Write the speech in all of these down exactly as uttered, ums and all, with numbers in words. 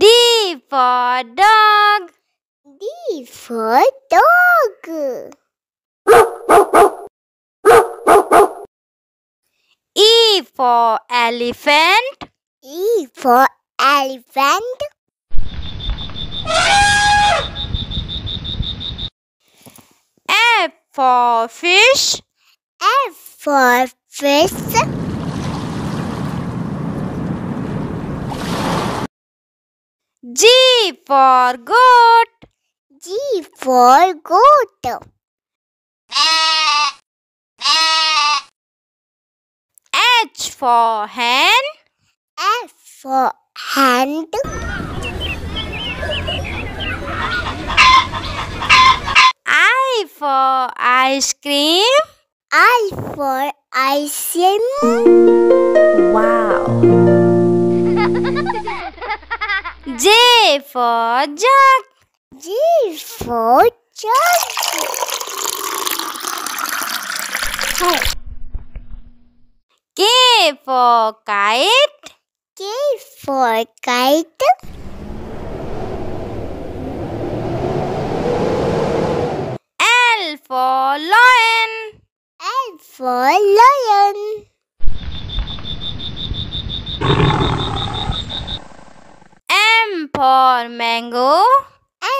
D for dog. D for dog. E for elephant. E for elephant. F for fish. F for fish. G for goat. G for goat. H for hand. F for hand. I for ice cream. I for ice cream. Wow. J for jug. J for jug. Oh. K for kite. K for kite. L for lion. L for lion. M for mango.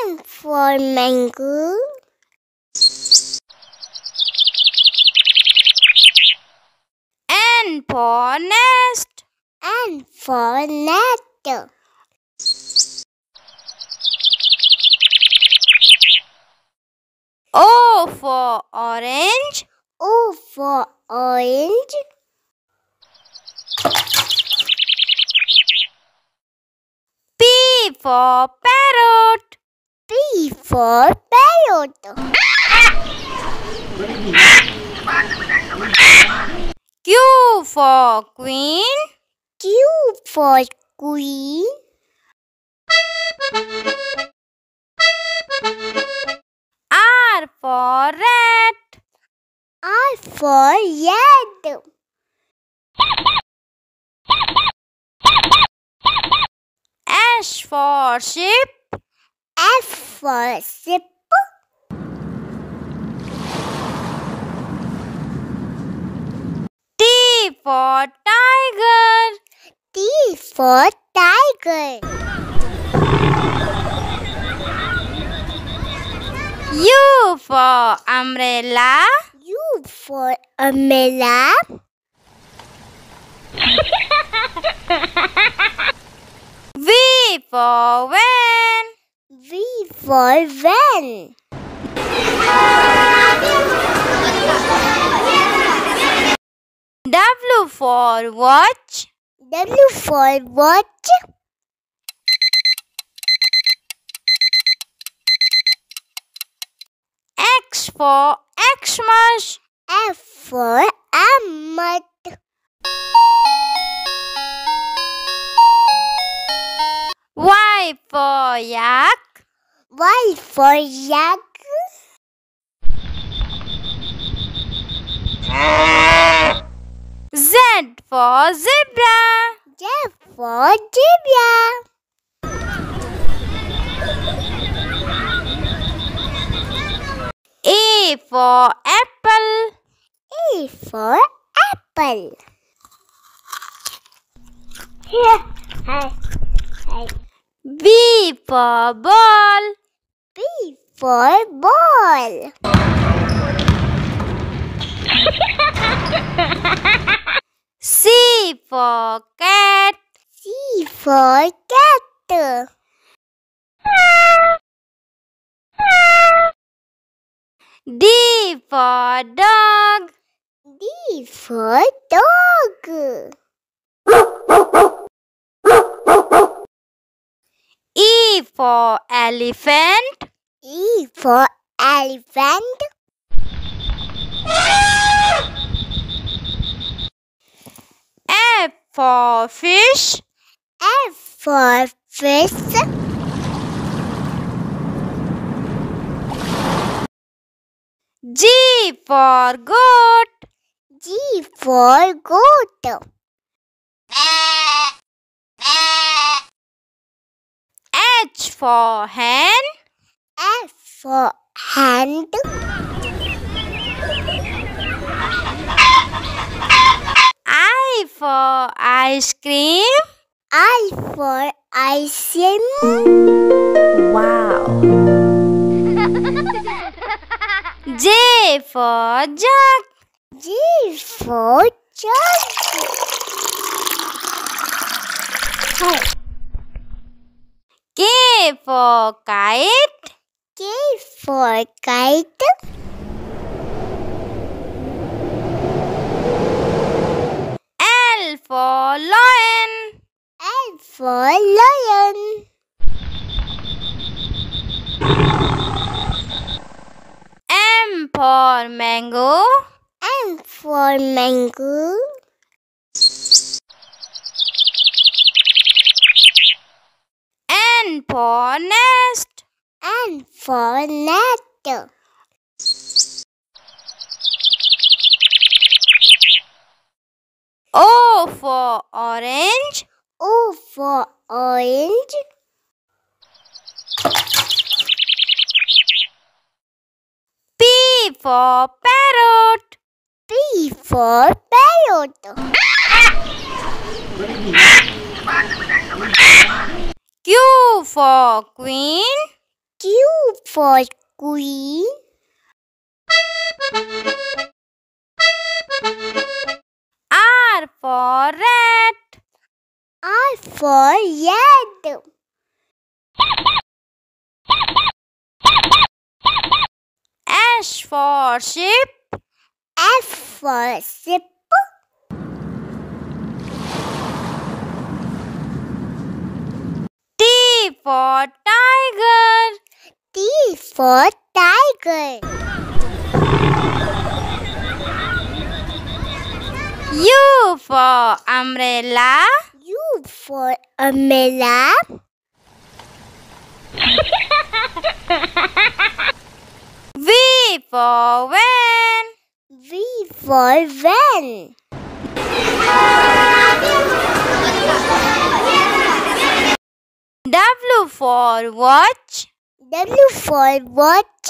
M for mango. N for nest. N for nest. O for orange. O for orange. P for parrot. P for parrot. Q for queen. Q for queen. R for rat. R for rat. S for ship. S for ship. T for tiger. T for tiger. U for umbrella. U for umbrella. V for van. V for van. W for watch. W for watch. X for Xmas. F for Ahmad. Y for yak. Y for yak. Z for zebra. Z for zebra. A for apple. A for apple. Here, hi, hi. B for ball. B for ball. C for cat. C for cat. D for dog. D for dog. E for elephant. E for elephant. F for fish. F for fish. G for goat. G for goat. H for hand. F for hand. I for ice cream. I for ice cream. Wow. J for jug. J for jug. K for kite. K for kite. L for lion. L for lion. M for mango. M for mango. N for nest. N for net. O for orange. O for orange. P for parrot. P for parrot. Q for queen. Q for queen. R for rat. R for rat. S for ship. F for ship. T for tiger. T for tiger. U for umbrella. U for umbrella. V for van. V for van. W for watch. W for watch.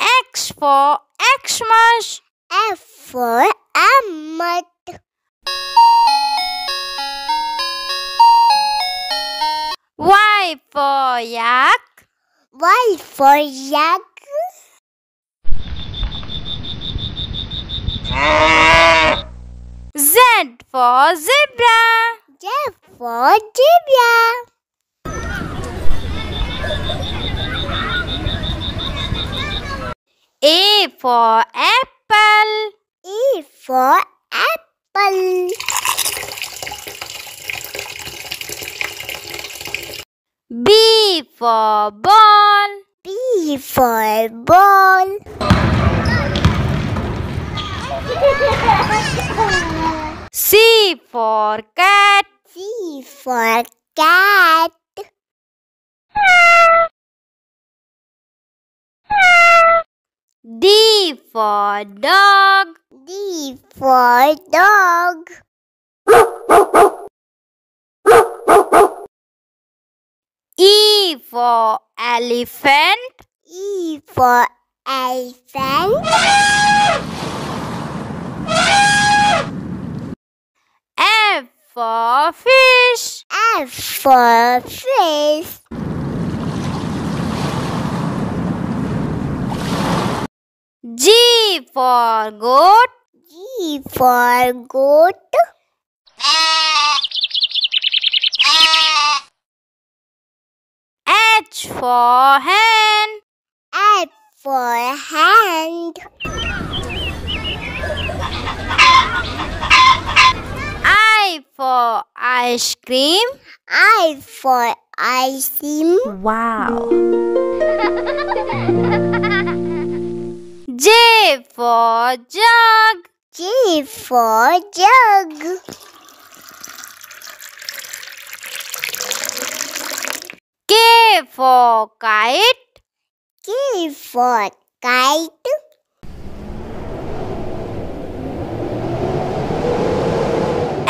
X for Xmas. F for Ahmad. Y for yak. Y for yak. Z for zebra. Z for zebra. A for apple. A for apple. B for ball. B for ball. C for cat. C for cat. D for dog. D for dog. E for elephant. E for elephant. F for fish. F for fish. G for goat. G for goat. H for hand. hat for a hand. I for ice cream. I for ice cream. Wow. J for jug. J for jug. K for kite. K for kite.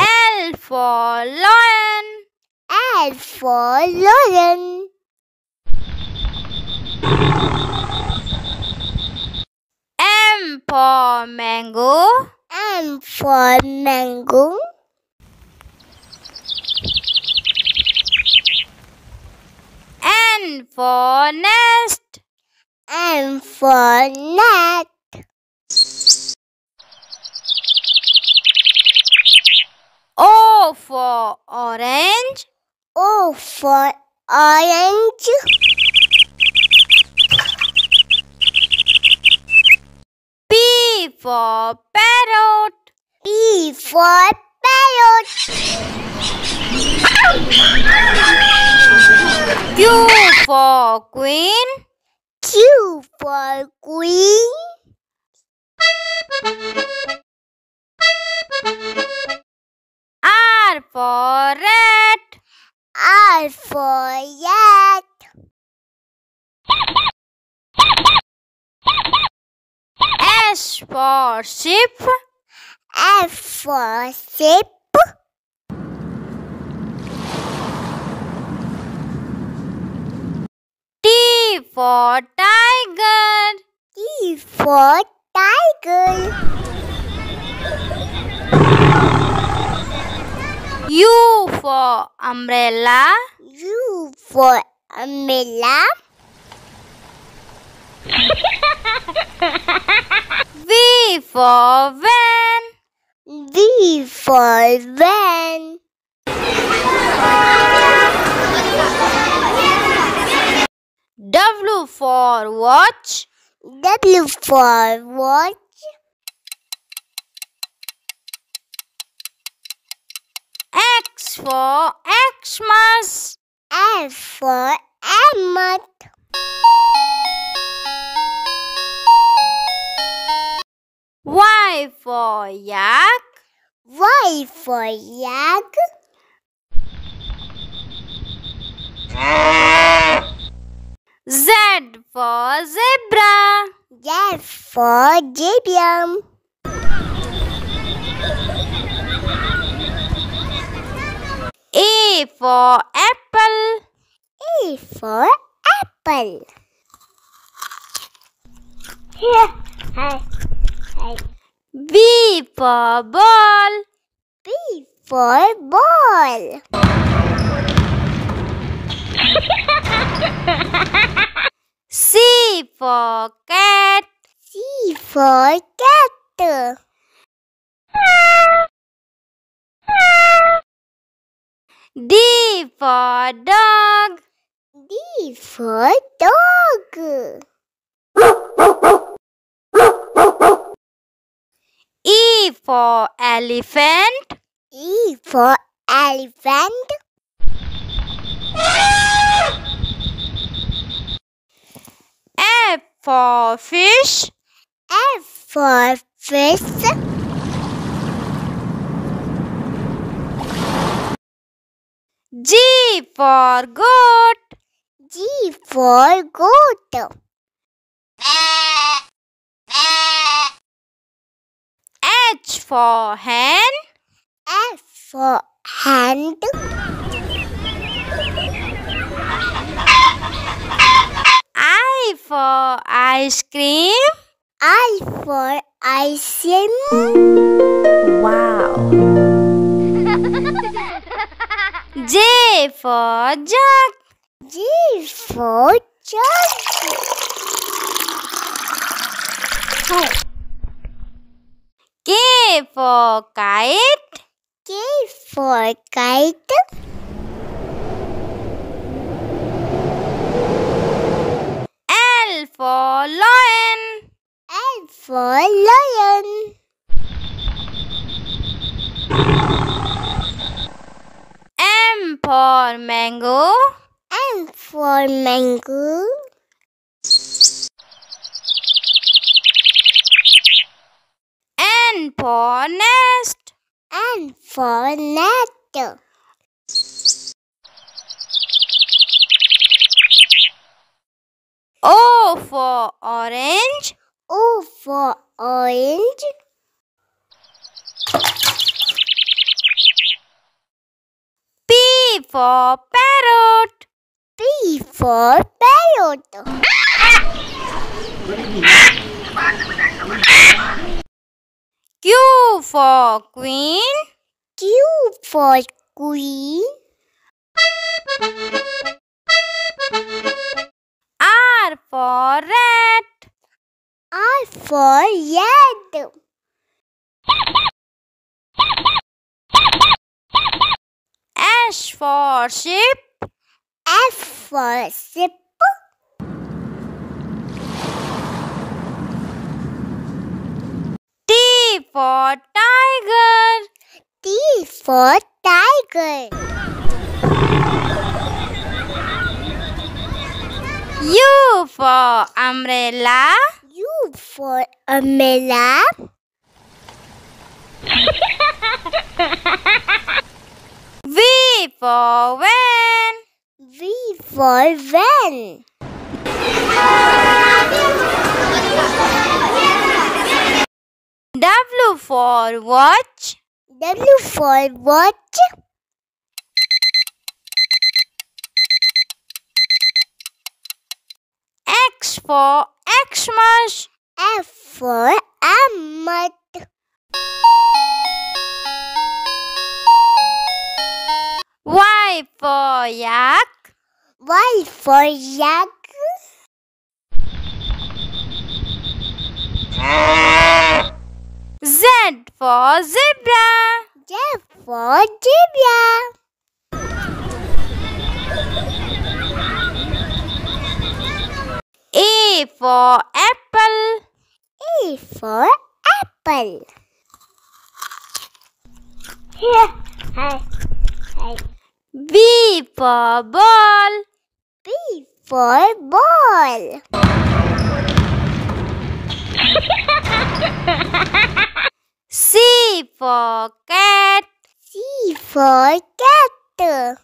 L for lion. L for lion. M for mango. M for mango. N for nest. N for net. O for orange. O for orange. P for parrot. P for parrot. Q for queen. Q for queen. R for rat. R for rat. S for sheep. F for sheep. T for tiger. T for tiger. U for umbrella. U for umbrella. V for van. V for van. W for watch. W for watch. X for Xmas. F for Emmet. Y for yak. Y for yak. Z for zebra. Z for zebra. A for apple. A for apple. Yeah. Hi. B for ball. B for ball. C for cat. C for cat. D for dog. D for dog. E for elephant. E for elephant. F for fish. F for fish. G for goat. G for goat. H for hand. F for hand. I for ice cream. I for ice cream. Wow. J for jug. J for jug. Hey. K for kite. K for kite. L for lion. L for lion. M for mango. M for mango. N for nest. N for nest. O for orange. O for orange. P for parrot. P for parrot. Q for queen. Q for queen. R for rat. R for red. S for sheep. F for sheep. T for tiger. T for tiger. U for umbrella. U for umbrella. V for van. V for van. W for watch. W for watch. X for Xmas. F for Ahmad. Y for yak. Y for yak. Z for zebra. Z for zebra. A for apple. A for apple. B for ball. B for ball. C for cat. C for cat.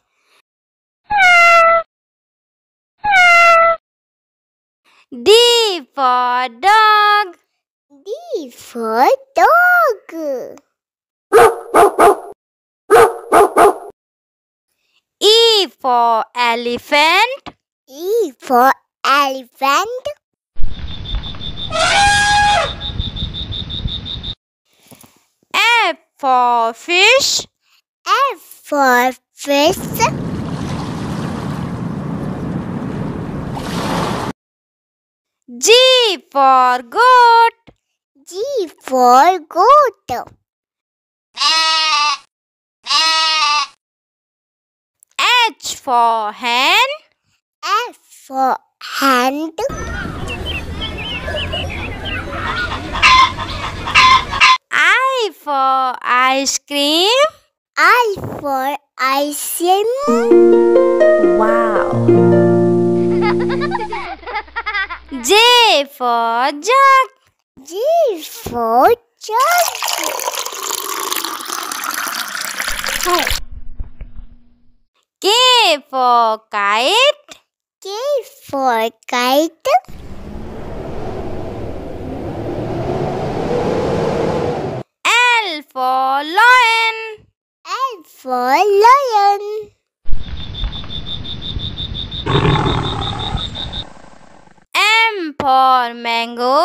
D for dog. D for dog. E for elephant. E for elephant. F for fish. F for fish. G for goat. G for goat. H for hen. H for hand. I for ice cream. I for ice cream. Wow. J for jug. J for jug. K for kite. K for kite. L for lion. L for lion. M for mango.